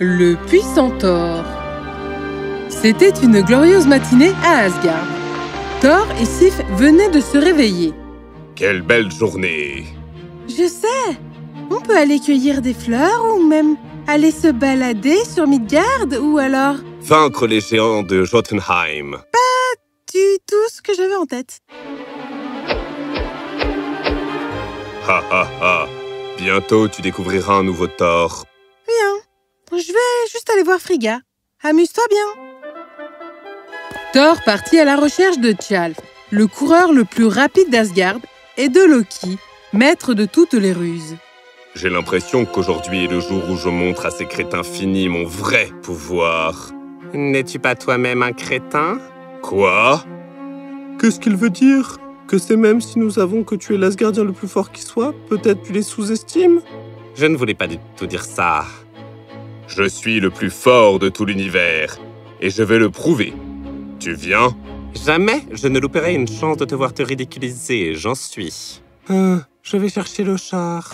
Le puissant Thor. C'était une glorieuse matinée à Asgard. Thor et Sif venaient de se réveiller. Quelle belle journée! Je sais! On peut aller cueillir des fleurs ou même aller se balader sur Midgard ou alors... vaincre les géants de Jotunheim. Pas du tout ce que j'avais en tête. Ha ha ha! Bientôt tu découvriras un nouveau Thor. Bien. Je vais juste aller voir Frigga. Amuse-toi bien. Thor partit à la recherche de Thialf, le coureur le plus rapide d'Asgard, et de Loki, maître de toutes les ruses. J'ai l'impression qu'aujourd'hui est le jour où je montre à ces crétins finis mon vrai pouvoir. N'es-tu pas toi-même un crétin? Quoi? Qu'est-ce qu'il veut dire? Que c'est même si nous avons que tu es l'Asgardien le plus fort qui soit, peut-être tu les sous-estimes? Je ne voulais pas du tout dire ça. Je suis le plus fort de tout l'univers, et je vais le prouver. Tu viens? Jamais je ne louperai une chance de te voir te ridiculiser, j'en suis. Je vais chercher le char.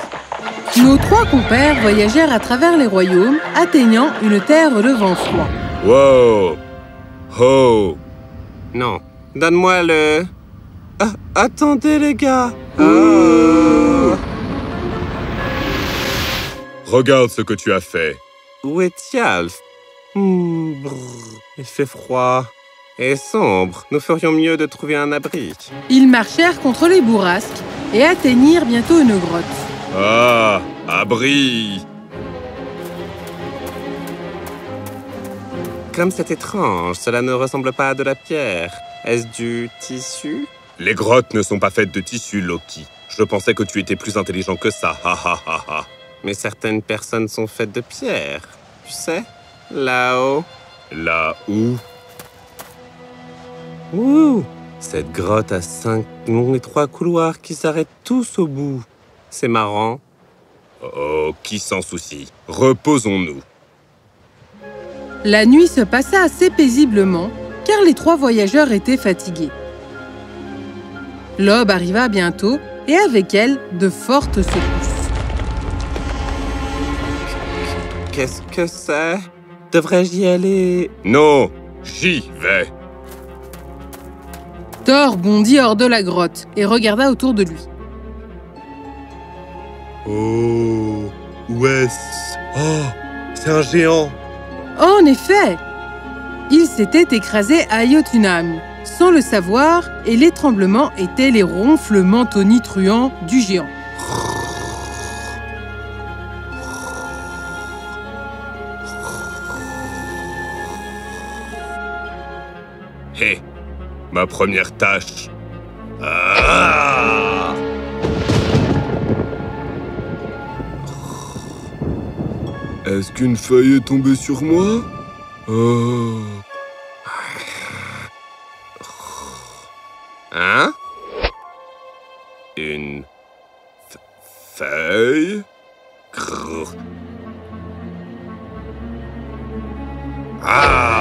Nos trois compères voyagèrent à travers les royaumes, atteignant une terre de vent froid. Wow! Oh! Non, donne-moi le... Ah, attendez les gars! Oh. Regarde ce que tu as fait. Où est Thialf? Il fait froid. Et sombre, nous ferions mieux de trouver un abri. Ils marchèrent contre les bourrasques et atteignirent bientôt une grotte. Ah, abri! Comme c'est étrange, cela ne ressemble pas à de la pierre. Est-ce du tissu? Les grottes ne sont pas faites de tissu, Loki. Je pensais que tu étais plus intelligent que ça, ha ha ha ha. Mais certaines personnes sont faites de pierre, tu sais, là-haut. Là où? Ouh, cette grotte a 5 longs et 3 couloirs qui s'arrêtent tous au bout. C'est marrant. Oh, qui s'en soucie? Reposons-nous. La nuit se passa assez paisiblement, car les trois voyageurs étaient fatigués. L'aube arriva bientôt, et avec elle, de fortes secousses. Qu'est-ce que c'est? Devrais-je y aller? Non, j'y vais. Thor bondit hors de la grotte et regarda autour de lui. Oh, où est-ce? Oh, c'est un géant! En effet! Il s'était écrasé à Yotunam, sans le savoir, et les tremblements étaient les ronflements tonitruants du géant. Hé! Hey. Ma première tâche. Ah! Est-ce qu'une feuille est tombée sur moi? Oh. Hein? Une feuille? Ah!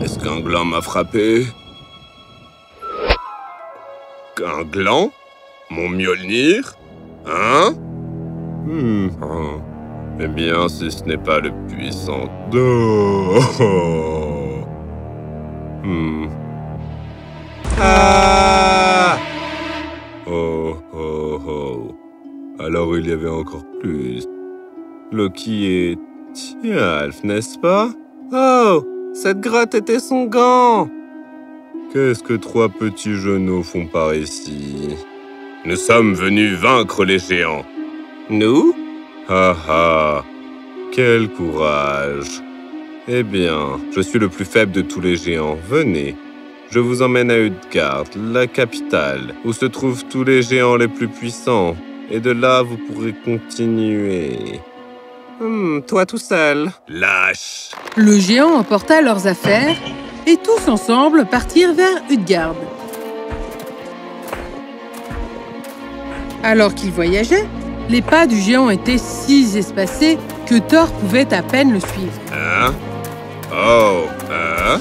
Est-ce qu'un gland m'a frappé? Un gland? Mon Mjolnir? Hein? Eh bien, si ce n'est pas le puissant... Alors il y avait encore plus. Loki et Thialf, n'est-ce pas? Oh! Cette grotte était son gant! Qu'est-ce que 3 petits genoux font par ici? Nous sommes venus vaincre les géants. Nous? Ah ah! Quel courage! Eh bien, je suis le plus faible de tous les géants. Venez, je vous emmène à Útgarðr, la capitale, où se trouvent tous les géants les plus puissants. Et de là, vous pourrez continuer. Toi tout seul. Lâche! Le géant emporta leurs affaires et tous ensemble partirent vers Útgarðr. Alors qu'ils voyageaient, les pas du géant étaient si espacés que Thor pouvait à peine le suivre. Hein? Oh! Hein?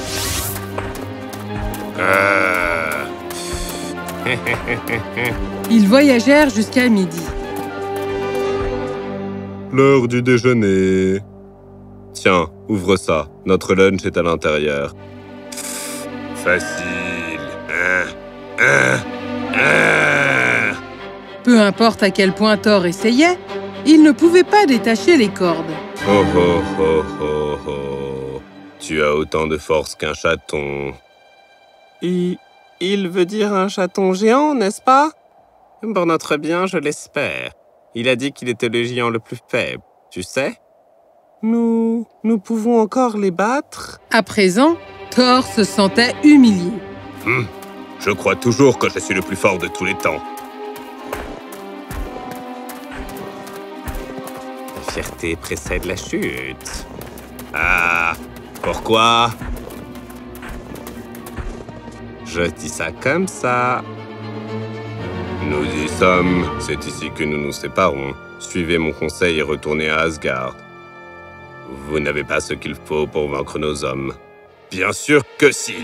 Ils voyagèrent jusqu'à midi. L'heure du déjeuner. Tiens, ouvre ça. Notre lunch est à l'intérieur. Facile. Peu importe à quel point Thor essayait, il ne pouvait pas détacher les cordes. Oh oh oh oh oh. Tu as autant de force qu'un chaton. Il veut dire un chaton géant, n'est-ce pas? Pour notre bien, je l'espère. Il a dit qu'il était le géant le plus faible, tu sais? Nous pouvons encore les battre? À présent, Thor se sentait humilié. Je crois toujours que je suis le plus fort de tous les temps. La fierté précède la chute. Ah, pourquoi? Je dis ça comme ça. Nous y sommes. C'est ici que nous nous séparons. Suivez mon conseil et retournez à Asgard. Vous n'avez pas ce qu'il faut pour vaincre nos hommes. Bien sûr que si.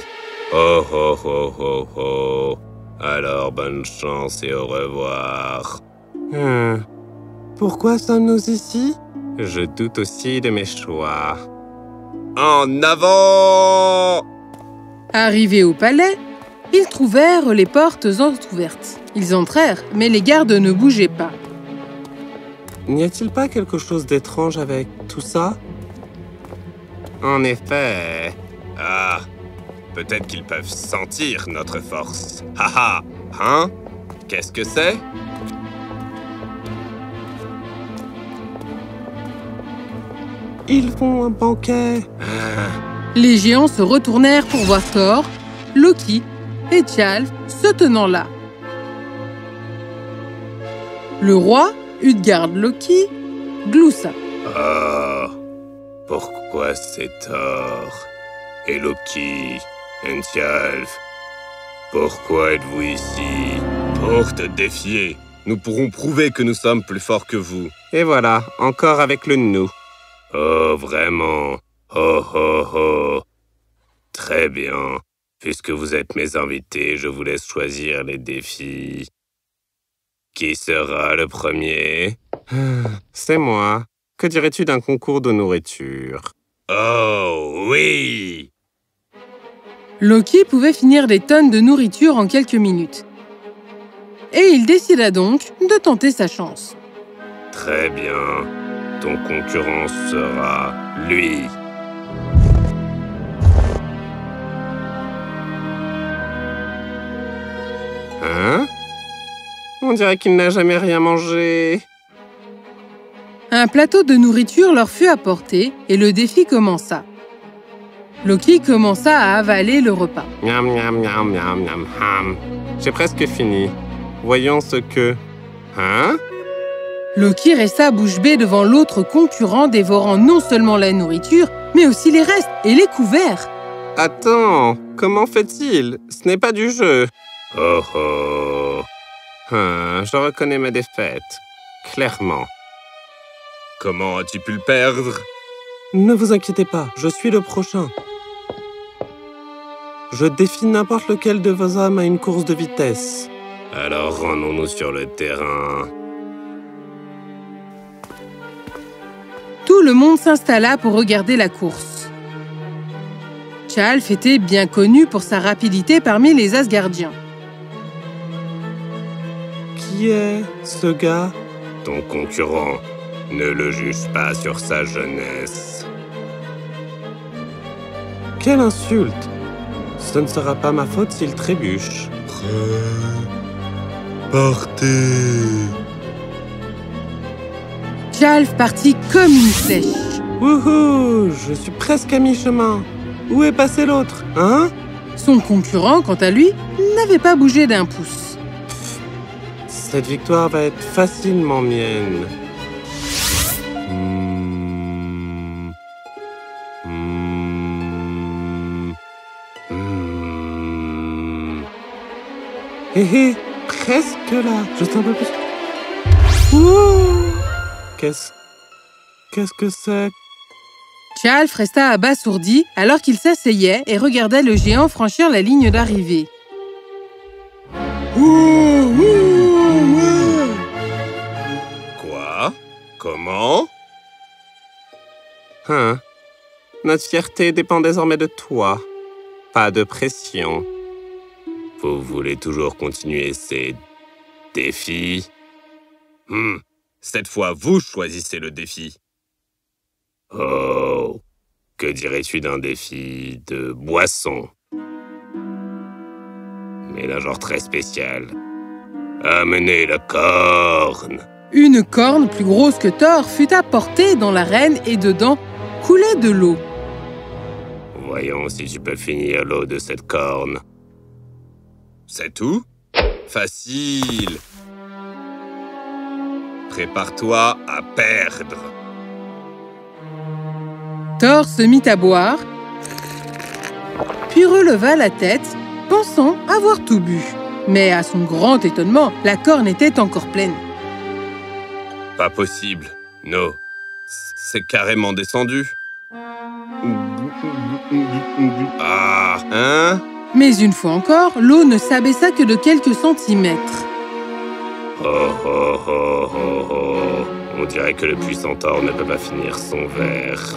Oh oh oh oh oh. Alors bonne chance et au revoir. Pourquoi sommes-nous ici? Je doute aussi de mes choix. En avant! Arrivés au palais, ils trouvèrent les portes entrouvertes. Ils entrèrent, mais les gardes ne bougeaient pas. N'y a-t-il pas quelque chose d'étrange avec tout ça? En effet. Ah, peut-être qu'ils peuvent sentir notre force. Haha, hein? Qu'est-ce que c'est? Ils font un banquet. Les géants se retournèrent pour voir Thor, Loki et Thialf se tenant là. Le roi, Útgarðr Loki, gloussa. Oh, pourquoi c'est Thor et Loki et Thialf? Pourquoi êtes-vous ici? Pour te défier, nous pourrons prouver que nous sommes plus forts que vous. Et voilà, encore avec le nous. Oh, vraiment? Oh, oh, oh. Très bien. Puisque vous êtes mes invités, je vous laisse choisir les défis. Qui sera le premier? C'est moi. Que dirais-tu d'un concours de nourriture? Oh, oui! Loki pouvait finir des tonnes de nourriture en quelques minutes. Et il décida donc de tenter sa chance. Très bien. Ton concurrent sera lui. Hein? On dirait qu'il n'a jamais rien mangé. Un plateau de nourriture leur fut apporté et le défi commença. Loki commença à avaler le repas. Miam, miam, miam, miam, miam, miam. J'ai presque fini. Voyons ce que... Hein? Loki resta bouche bée devant l'autre concurrent, dévorant non seulement la nourriture, mais aussi les restes et les couverts. Attends, comment fait-il? Ce n'est pas du jeu. Oh oh. Je reconnais ma défaite, clairement. Comment as-tu pu le perdre? Ne vous inquiétez pas, je suis le prochain. Je défie n'importe lequel de vos hommes à une course de vitesse. Alors rendons-nous sur le terrain. Tout le monde s'installa pour regarder la course. Charles était bien connu pour sa rapidité parmi les Asgardiens. Qui est ce gars? Ton concurrent. Ne le juge pas sur sa jeunesse. Quelle insulte! Ce ne sera pas ma faute s'il trébuche. Partez! Thialf partit comme une flèche. Wouhou! Je suis presque à mi-chemin. Où est passé l'autre, hein? Son concurrent, quant à lui, n'avait pas bougé d'un pouce. Cette victoire va être facilement mienne. Hé, presque là. Juste un peu plus. Ouh! Qu'est-ce que c'est? Charles resta abasourdi alors qu'il s'asseyait et regardait le géant franchir la ligne d'arrivée. Quoi? Comment? Hein? Notre fierté dépend désormais de toi. Pas de pression. Vous voulez toujours continuer ces défis? Cette fois, vous choisissez le défi. Oh, que dirais-tu d'un défi de boisson? Mais d'un genre très spécial. Amenez la corne. Une corne plus grosse que Thor fut apportée dans l'arène et dedans coulait de l'eau. Voyons si tu peux finir l'eau de cette corne. C'est tout? Facile. Prépare-toi à perdre. Thor se mit à boire, puis releva la tête, pensant avoir tout bu. Mais à son grand étonnement, la corne était encore pleine. Pas possible, non. C'est carrément descendu. Ah, hein? Mais une fois encore, l'eau ne s'abaissa que de quelques centimètres. Oh, oh, oh, oh, oh. On dirait que le puissant Thor ne peut pas finir son verre.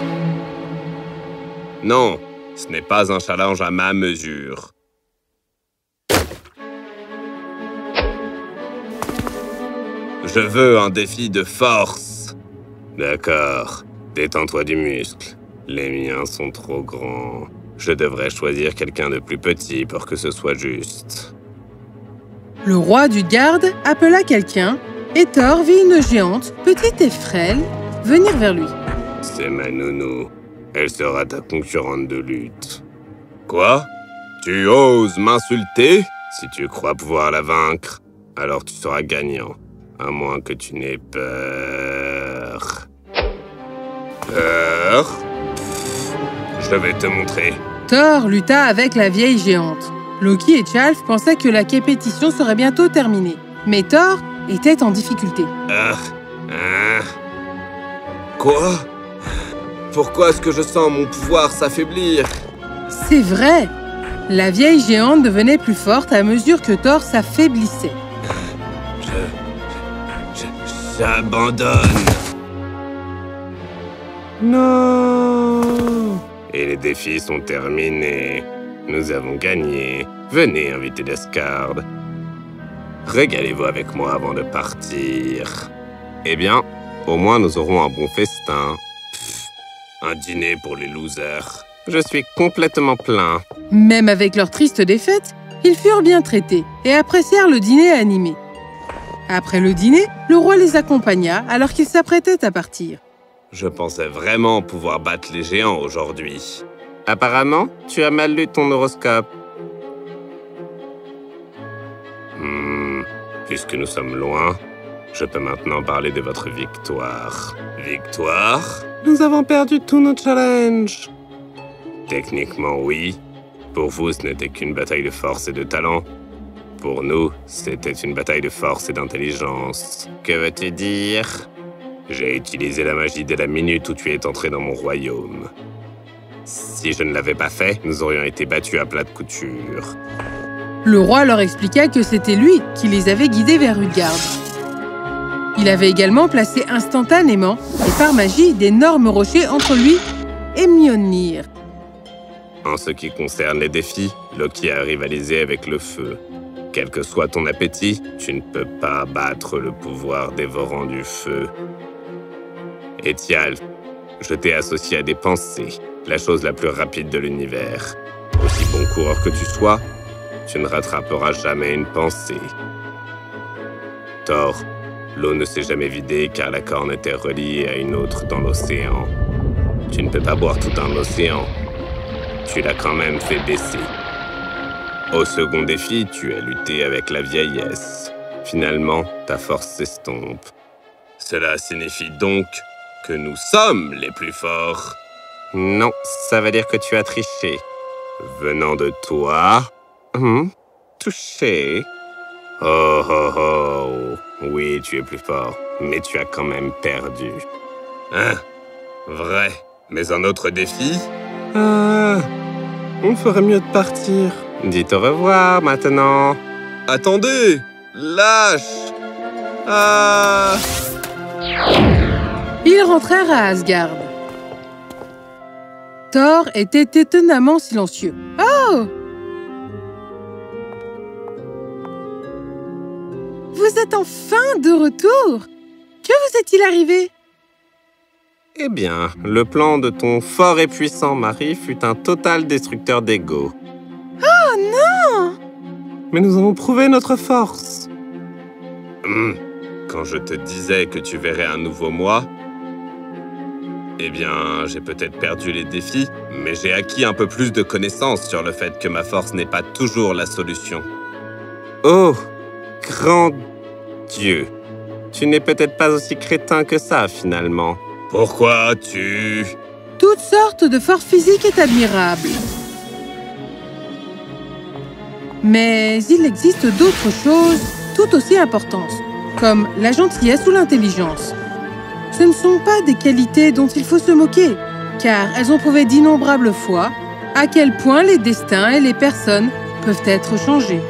Non, ce n'est pas un challenge à ma mesure. Je veux un défi de force. D'accord, détends-toi du muscle. Les miens sont trop grands. Je devrais choisir quelqu'un de plus petit pour que ce soit juste. Le roi du garde appela quelqu'un et Thor vit une géante, petite et frêle, venir vers lui. C'est ma nounou. Elle sera ta concurrente de lutte. Quoi? Tu oses m'insulter? Si tu crois pouvoir la vaincre, alors tu seras gagnant. À moins que tu n'aies peur. Peur? Je vais te montrer. Thor lutta avec la vieille géante. Loki et Thialf pensaient que la compétition serait bientôt terminée. Mais Thor était en difficulté. Quoi? Pourquoi est-ce que je sens mon pouvoir s'affaiblir? C'est vrai! La vieille géante devenait plus forte à mesure que Thor s'affaiblissait. J'abandonne. Non. Et les défis sont terminés. Nous avons gagné. Venez, invité d'Asgard. Régalez-vous avec moi avant de partir. Eh bien, au moins nous aurons un bon festin. Un dîner pour les losers. Je suis complètement plein. Même avec leur triste défaite, ils furent bien traités et apprécièrent le dîner animé. Après le dîner, le roi les accompagna alors qu'ils s'apprêtaient à partir. Je pensais vraiment pouvoir battre les géants aujourd'hui. Apparemment, tu as mal lu ton horoscope. Puisque nous sommes loin, je peux maintenant parler de votre victoire. Victoire? Nous avons perdu tous nos challenges. Techniquement, oui. Pour vous, ce n'était qu'une bataille de force et de talent. Pour nous, c'était une bataille de force et d'intelligence. Que veux-tu dire? J'ai utilisé la magie dès la minute où tu es entré dans mon royaume. Si je ne l'avais pas fait, nous aurions été battus à plat de couture. Le roi leur expliqua que c'était lui qui les avait guidés vers Útgarðr. Il avait également placé instantanément, et par magie, d'énormes rochers entre lui et Mjolnir. En ce qui concerne les défis, Loki a rivalisé avec le feu. Quel que soit ton appétit, tu ne peux pas battre le pouvoir dévorant du feu. Et Thialf, je t'ai associé à des pensées, la chose la plus rapide de l'univers. Aussi bon coureur que tu sois, tu ne rattraperas jamais une pensée. Thor, l'eau ne s'est jamais vidée car la corne était reliée à une autre dans l'océan. Tu ne peux pas boire tout un océan. Tu l'as quand même fait baisser. Au second défi, tu as lutté avec la vieillesse. Finalement, ta force s'estompe. Cela signifie donc que nous sommes les plus forts. Non, ça veut dire que tu as triché. Venant de toi... touché. Oh, oh, oh. Oui, tu es plus fort, mais tu as quand même perdu. Hein? Vrai. Mais un autre défi? On ferait mieux de partir. Dites au revoir, maintenant. Attendez! Lâche! Ils rentrèrent à Asgard. Thor était étonnamment silencieux. « Oh ! Vous êtes enfin de retour! Que vous est-il arrivé ?» « Eh bien, le plan de ton fort et puissant mari fut un total destructeur d'ego. »« Oh non !»« Mais nous avons prouvé notre force. » »« Quand je te disais que tu verrais un nouveau moi, eh bien, j'ai peut-être perdu les défis, mais j'ai acquis un peu plus de connaissances sur le fait que ma force n'est pas toujours la solution. » »« Oh, grand Dieu, tu n'es peut-être pas aussi crétin que ça, finalement. » « Pourquoi tu... » Toute sorte de force physique est admirable. Mais il existe d'autres choses tout aussi importantes, comme la gentillesse ou l'intelligence. Ce ne sont pas des qualités dont il faut se moquer, car elles ont prouvé d'innombrables fois à quel point les destins et les personnes peuvent être changés.